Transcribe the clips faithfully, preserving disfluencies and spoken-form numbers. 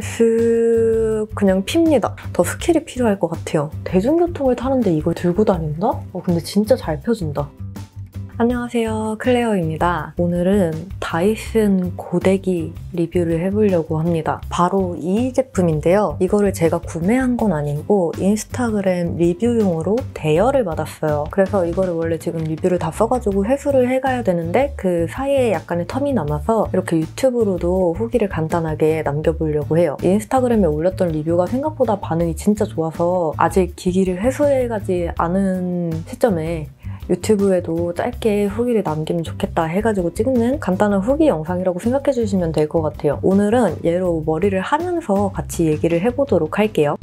슥 그냥 핍니다. 더 스킬이 필요할 것 같아요. 대중교통을 타는데 이걸 들고 다닌다? 어, 근데 진짜 잘 펴진다. 안녕하세요, 클레어입니다. 오늘은 다이슨 고데기 리뷰를 해보려고 합니다. 바로 이 제품인데요. 이거를 제가 구매한 건 아니고 인스타그램 리뷰용으로 대여를 받았어요. 그래서 이거를 원래 지금 리뷰를 다 써가지고 회수를 해가야 되는데 그 사이에 약간의 텀이 남아서 이렇게 유튜브로도 후기를 간단하게 남겨보려고 해요. 인스타그램에 올렸던 리뷰가 생각보다 반응이 진짜 좋아서 아직 기기를 회수해가지 않은 시점에 유튜브에도 짧게 후기를 남기면 좋겠다 해가지고 찍는 간단한 후기 영상이라고 생각해주시면 될 것 같아요. 오늘은 얘로 머리를 하면서 같이 얘기를 해보도록 할게요.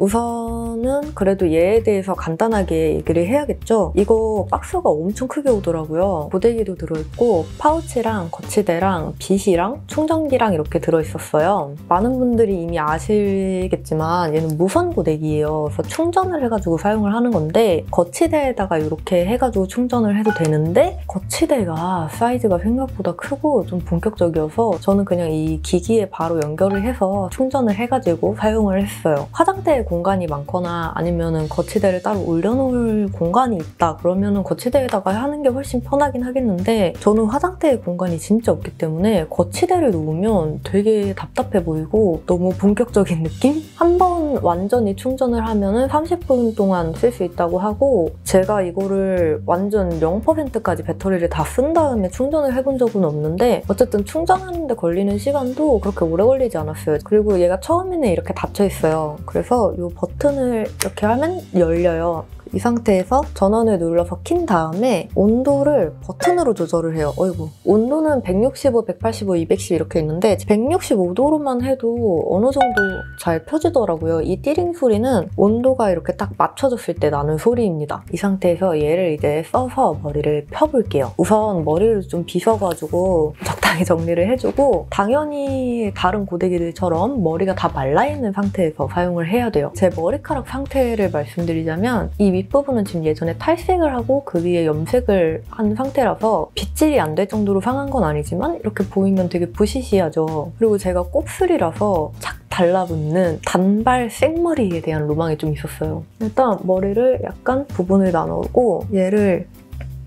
우선은 그래도 얘에 대해서 간단하게 얘기를 해야겠죠. 이거 박스가 엄청 크게 오더라고요. 고데기도 들어있고 파우치랑 거치대랑 빗이랑 충전기랑 이렇게 들어있었어요. 많은 분들이 이미 아시겠지만 얘는 무선 고데기예요. 그래서 충전을 해가지고 사용을 하는 건데 거치대에다가 이렇게 해가지고 충전을 해도 되는데 거치대가 사이즈가 생각보다 크고 좀 본격적이어서 저는 그냥 이 기기에 바로 연결을 해서 충전을 해가지고 사용을 했어요. 화장대에 공간이 많거나 아니면은 거치대를 따로 올려놓을 공간이 있다 그러면은 거치대에다가 하는 게 훨씬 편하긴 하겠는데 저는 화장대에 공간이 진짜 없기 때문에 거치대를 놓으면 되게 답답해 보이고 너무 본격적인 느낌? 한 번 완전히 충전을 하면은 삼십 분 동안 쓸 수 있다고 하고 제가 이거를 완전 영 퍼센트까지 배터리를 다 쓴 다음에 충전을 해본 적은 없는데 어쨌든 충전하는데 걸리는 시간도 그렇게 오래 걸리지 않았어요. 그리고 얘가 처음에는 이렇게 닫혀 있어요. 그래서 이 버튼을 이렇게 하면 열려요. 이 상태에서 전원을 눌러서 킨 다음에 온도를 버튼으로 조절을 해요. 어이구. 온도는 백육십오, 백팔십오, 이백십 이렇게 있는데 백육십오 도로만 해도 어느 정도 잘 펴지더라고요. 이 띠링 소리는 온도가 이렇게 딱 맞춰졌을 때 나는 소리입니다. 이 상태에서 얘를 이제 써서 머리를 펴볼게요. 우선 머리를 좀 빗어가지고 적당히 정리를 해주고 당연히 다른 고데기들처럼 머리가 다 말라있는 상태에서 사용을 해야 돼요. 제 머리카락 상태를 말씀드리자면 이 윗부분은 지금 예전에 탈색을 하고 그 위에 염색을 한 상태라서 빗질이 안 될 정도로 상한 건 아니지만 이렇게 보이면 되게 부시시하죠. 그리고 제가 곱슬이라서 착 달라붙는 단발 생머리에 대한 로망이 좀 있었어요. 일단 머리를 약간 부분을 나누고 얘를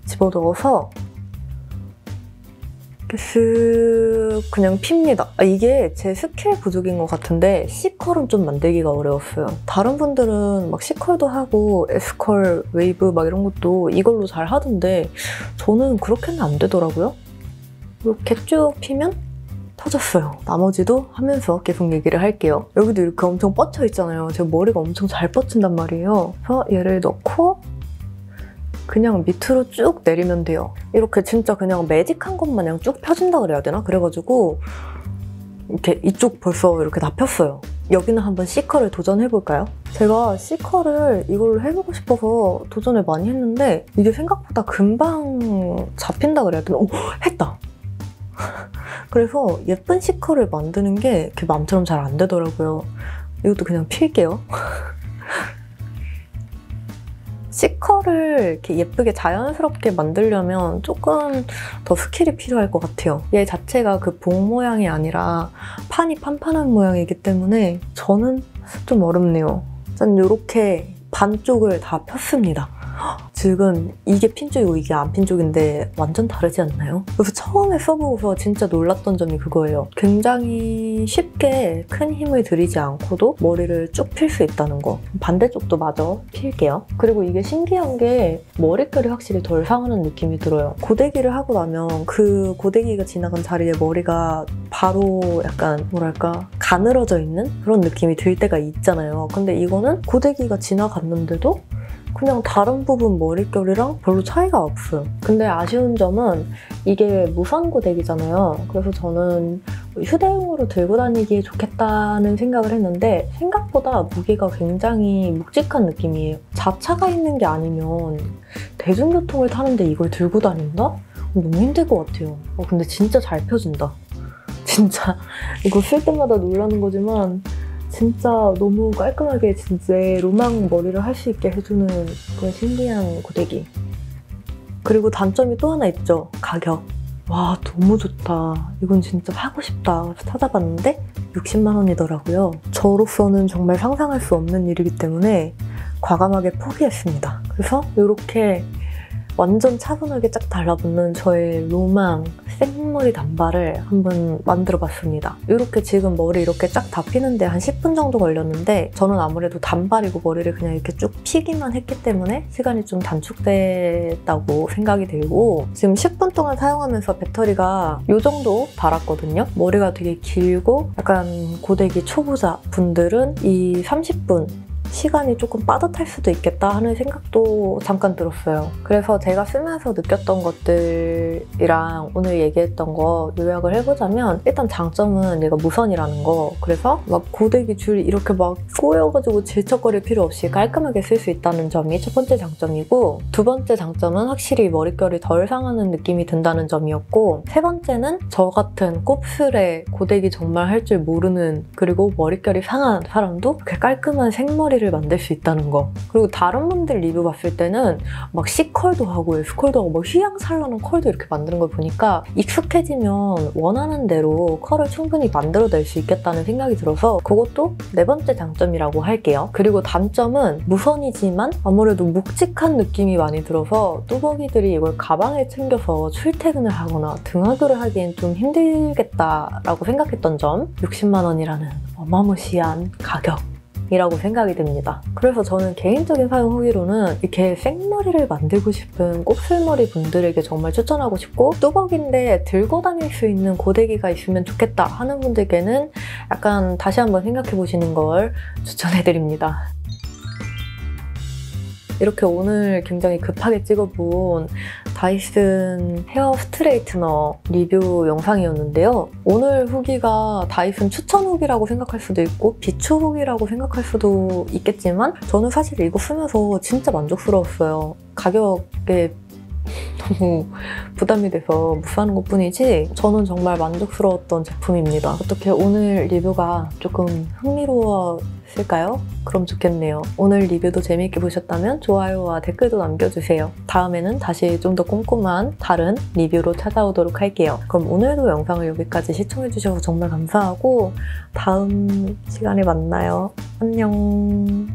집어넣어서 슥 그냥 핍니다. 아, 이게 제 스킬 부족인 것 같은데 C컬은 좀 만들기가 어려웠어요. 다른 분들은 막 C컬도 하고 S컬, 웨이브 막 이런 것도 이걸로 잘 하던데 저는 그렇게는 안 되더라고요. 이렇게 쭉 피면 터졌어요. 나머지도 하면서 계속 얘기를 할게요. 여기도 이렇게 엄청 뻗쳐 있잖아요. 제 머리가 엄청 잘 뻗친단 말이에요. 그래서 얘를 넣고 그냥 밑으로 쭉 내리면 돼요. 이렇게 진짜 그냥 매직한 것 마냥 쭉 펴진다 그래야 되나? 그래가지고 이렇게 이쪽 벌써 이렇게 다 폈어요. 여기는 한번 C컬을 도전해볼까요? 제가 C컬을 이걸로 해보고 싶어서 도전을 많이 했는데 이게 생각보다 금방 잡힌다 그래야 되나? 오! 했다! 그래서 예쁜 C컬을 만드는 게 이렇게 마음처럼 잘 안 되더라고요. 이것도 그냥 필게요. C컬을 이렇게 예쁘게 자연스럽게 만들려면 조금 더 스킬이 필요할 것 같아요. 얘 자체가 그 봉 모양이 아니라 판이 판판한 모양이기 때문에 저는 좀 어렵네요. 짠, 이렇게 반쪽을 다 폈습니다. 지금 이게 핀 쪽이고 이게 안 핀 쪽인데 완전 다르지 않나요? 그래서 처음에 써보고서 진짜 놀랐던 점이 그거예요. 굉장히 쉽게 큰 힘을 들이지 않고도 머리를 쭉 필 수 있다는 거. 반대쪽도 마저 필게요. 그리고 이게 신기한 게 머릿결이 확실히 덜 상하는 느낌이 들어요. 고데기를 하고 나면 그 고데기가 지나간 자리에 머리가 바로 약간 뭐랄까 가늘어져 있는 그런 느낌이 들 때가 있잖아요. 근데 이거는 고데기가 지나갔는데도 그냥 다른 부분 머릿결이랑 별로 차이가 없어요. 근데 아쉬운 점은 이게 무선 고데기잖아요. 그래서 저는 휴대용으로 들고 다니기에 좋겠다는 생각을 했는데 생각보다 무게가 굉장히 묵직한 느낌이에요. 자차가 있는 게 아니면 대중교통을 타는데 이걸 들고 다닌다? 너무 힘들 것 같아요. 어, 근데 진짜 잘 펴진다. 진짜 이거 쓸 때마다 놀라는 거지만 진짜 너무 깔끔하게 진짜 로망 머리를 할 수 있게 해주는 그런 신기한 고데기. 그리고 단점이 또 하나 있죠. 가격. 와, 너무 좋다. 이건 진짜 사고 싶다. 찾아봤는데 육십만 원이더라고요. 저로서는 정말 상상할 수 없는 일이기 때문에 과감하게 포기했습니다. 그래서 이렇게 완전 차분하게 쫙 달라붙는 저의 로망 생머리 단발을 한번 만들어 봤습니다. 이렇게 지금 머리 이렇게 쫙 다 피는데 한 십 분 정도 걸렸는데, 저는 아무래도 단발이고 머리를 그냥 이렇게 쭉 피기만 했기 때문에 시간이 좀 단축됐다고 생각이 들고, 지금 십 분 동안 사용하면서 배터리가 이 정도 달았거든요. 머리가 되게 길고 약간 고데기 초보자 분들은 이 삼십 분 시간이 조금 빠듯할 수도 있겠다 하는 생각도 잠깐 들었어요. 그래서 제가 쓰면서 느꼈던 것들이랑 오늘 얘기했던 거 요약을 해보자면, 일단 장점은 얘가 무선이라는 거. 그래서 막 고데기 줄 이렇게 막 꼬여가지고 질척거릴 필요 없이 깔끔하게 쓸 수 있다는 점이 첫 번째 장점이고, 두 번째 장점은 확실히 머릿결이 덜 상하는 느낌이 든다는 점이었고, 세 번째는 저 같은 곱슬에 고데기 정말 할 줄 모르는, 그리고 머릿결이 상한 사람도 이렇게 깔끔한 생머리를 만들 수 있다는 거. 그리고 다른 분들 리뷰 봤을 때는 막 C컬도 하고 F컬도 하고 막 휘황찬란한 컬도 이렇게 만드는 걸 보니까 익숙해지면 원하는 대로 컬을 충분히 만들어낼 수 있겠다는 생각이 들어서 그것도 네 번째 장점이라고 할게요. 그리고 단점은 무선이지만 아무래도 묵직한 느낌이 많이 들어서 뚜벅이들이 이걸 가방에 챙겨서 출퇴근을 하거나 등하교를 하기엔 좀 힘들겠다라고 생각했던 점, 육십만 원이라는 어마무시한 가격 이라고 생각이 듭니다. 그래서 저는 개인적인 사용 후기로는 이렇게 생머리를 만들고 싶은 곱슬머리 분들에게 정말 추천하고 싶고, 뚜벅인데 들고 다닐 수 있는 고데기가 있으면 좋겠다 하는 분들께는 약간 다시 한번 생각해 보시는 걸 추천해드립니다. 이렇게 오늘 굉장히 급하게 찍어본 다이슨 헤어 스트레이트너 리뷰 영상이었는데요. 오늘 후기가 다이슨 추천 후기라고 생각할 수도 있고 비추 후기라고 생각할 수도 있겠지만, 저는 사실 이거 쓰면서 진짜 만족스러웠어요. 가격에 너무 부담이 돼서 못 사는 것 뿐이지 저는 정말 만족스러웠던 제품입니다. 어떻게 오늘 리뷰가 조금 흥미로웠을까요? 그럼 좋겠네요. 오늘 리뷰도 재미있게 보셨다면 좋아요와 댓글도 남겨주세요. 다음에는 다시 좀 더 꼼꼼한 다른 리뷰로 찾아오도록 할게요. 그럼 오늘도 영상을 여기까지 시청해주셔서 정말 감사하고 다음 시간에 만나요. 안녕.